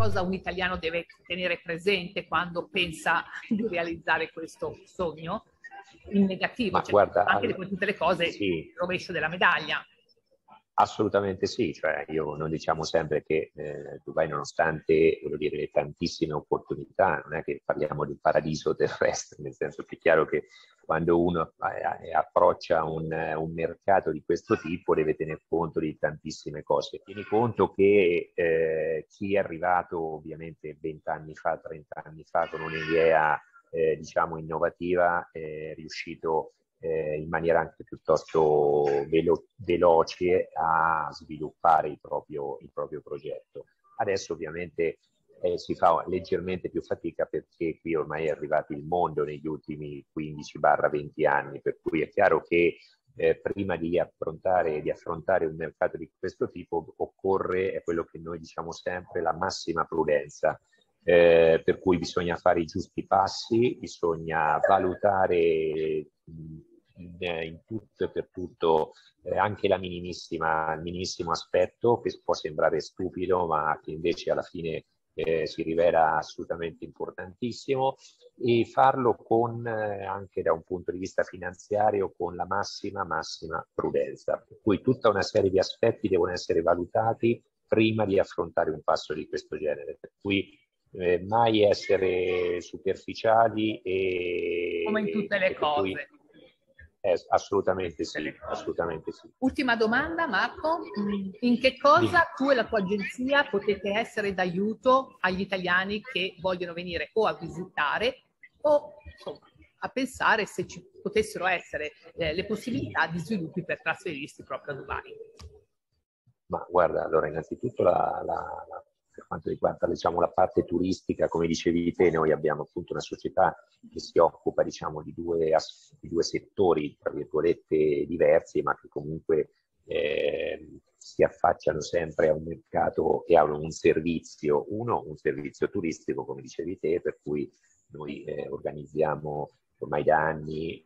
cosa un italiano deve tenere presente quando pensa di realizzare questo sogno? In negativo, ma cioè, guarda, anche di tutte le cose, sì, rovescio della medaglia. Assolutamente sì, cioè io, noi diciamo sempre che Dubai, nonostante, voglio dire, le tantissime opportunità, non è che parliamo di un paradiso terrestre, nel senso che è chiaro che quando uno approccia un mercato di questo tipo deve tener conto di tantissime cose. Tieni conto che chi è arrivato ovviamente 20 anni fa, 30 anni fa con un'idea diciamo innovativa, è riuscito in maniera anche piuttosto veloce a sviluppare il proprio progetto. Adesso ovviamente si fa leggermente più fatica, perché qui ormai è arrivato il mondo negli ultimi 15-20 anni, per cui è chiaro che prima di affrontare un mercato di questo tipo occorre, è quello che noi diciamo sempre, la massima prudenza. Per cui bisogna fare i giusti passi, bisogna valutare in tutto e per tutto anche il minimissimo aspetto, che può sembrare stupido ma che invece alla fine si rivela assolutamente importantissimo, e farlo con, anche da un punto di vista finanziario, con la massima prudenza. Per cui tutta una serie di aspetti devono essere valutati prima di affrontare un passo di questo genere, per cui mai essere superficiali, e come in tutte le cose. Cui, assolutamente sì, assolutamente sì. Ultima domanda, Marco: in che cosa tu e la tua agenzia potete essere d'aiuto agli italiani che vogliono venire o a visitare o, insomma, a pensare se ci potessero essere le possibilità di sviluppi per trasferirsi proprio a Dubai? Ma guarda, allora innanzitutto per quanto riguarda, diciamo, la parte turistica, come dicevi te, noi abbiamo appunto una società che si occupa, diciamo, di due settori, tra virgolette, diversi, ma che comunque si affacciano sempre a un mercato e a un servizio. Uno, un servizio turistico, come dicevi te, per cui noi organizziamo ormai da anni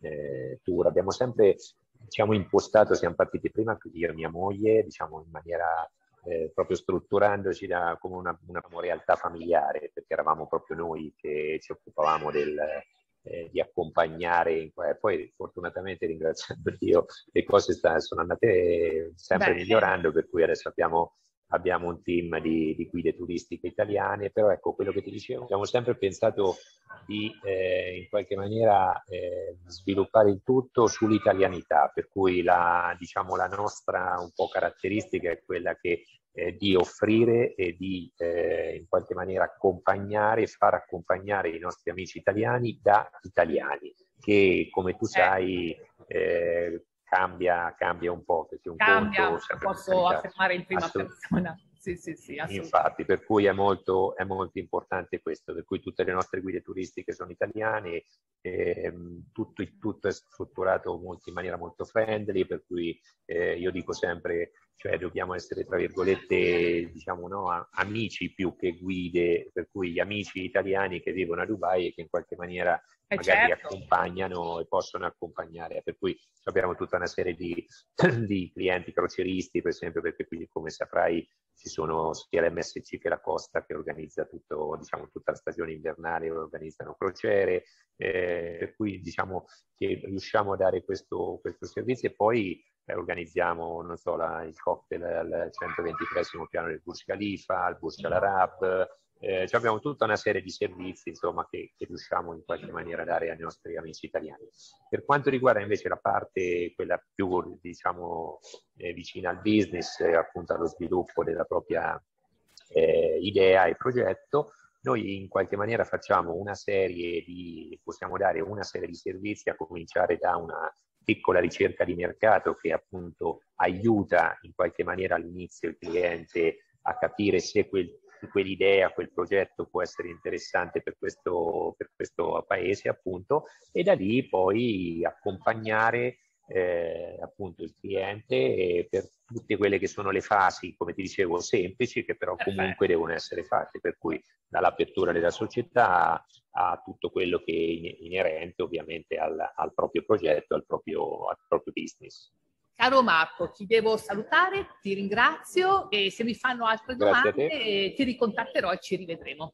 tour. Abbiamo sempre, diciamo, impostato, siamo partiti prima, io e mia moglie, diciamo, in maniera... proprio strutturandoci come una realtà familiare, perché eravamo proprio noi che ci occupavamo di accompagnare. Poi fortunatamente, ringraziando Dio, le cose sono andate sempre migliorando, per cui adesso abbiamo un team di guide turistiche italiane. Però ecco, quello che ti dicevo, abbiamo sempre pensato di in qualche maniera sviluppare il tutto sull'italianità, per cui la nostra un po' caratteristica è quella che di offrire e di in qualche maniera accompagnare, far accompagnare i nostri amici italiani da italiani, che, come tu sai, cambia un po', perché posso affermare in prima persona. Sì, infatti, per cui è molto importante questo, per cui tutte le nostre guide turistiche sono italiane, tutto è strutturato in maniera molto friendly, per cui io dico sempre, cioè, dobbiamo essere, tra virgolette, diciamo, no, amici più che guide, per cui gli amici italiani che vivono a Dubai e che in qualche maniera magari accompagnano e possono accompagnare, per cui abbiamo tutta una serie di clienti crocieristi, per esempio, perché qui, come saprai, ci sono sia l'MSC che la Costa, che organizza tutta la stagione invernale, organizzano crociere, per cui diciamo che riusciamo a dare questo servizio. E poi organizziamo, non so, il cocktail al 123° piano del Burj Khalifa, al Burj Al Arab, cioè abbiamo tutta una serie di servizi, insomma, che riusciamo in qualche maniera a dare ai nostri amici italiani. Per quanto riguarda invece la parte, quella più, diciamo, vicina al business, appunto allo sviluppo della propria idea e progetto, noi in qualche maniera facciamo possiamo dare una serie di servizi, a cominciare da una piccola ricerca di mercato, che appunto aiuta in qualche maniera all'inizio il cliente a capire se quell'idea, quel progetto può essere interessante per questo paese, appunto, e da lì poi accompagnare appunto il cliente per tutte quelle che sono le fasi, come ti dicevo, semplici, che però comunque devono essere fatte, per cui dall'apertura della società a tutto quello che è inerente ovviamente al proprio progetto, al proprio business. Caro Marco, ti devo salutare, ti ringrazio e se mi fanno altre domande ti ricontatterò e ci rivedremo.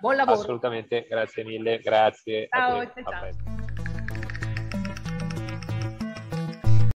Buon lavoro. Assolutamente, grazie mille, grazie. Ciao, a te. Ciao.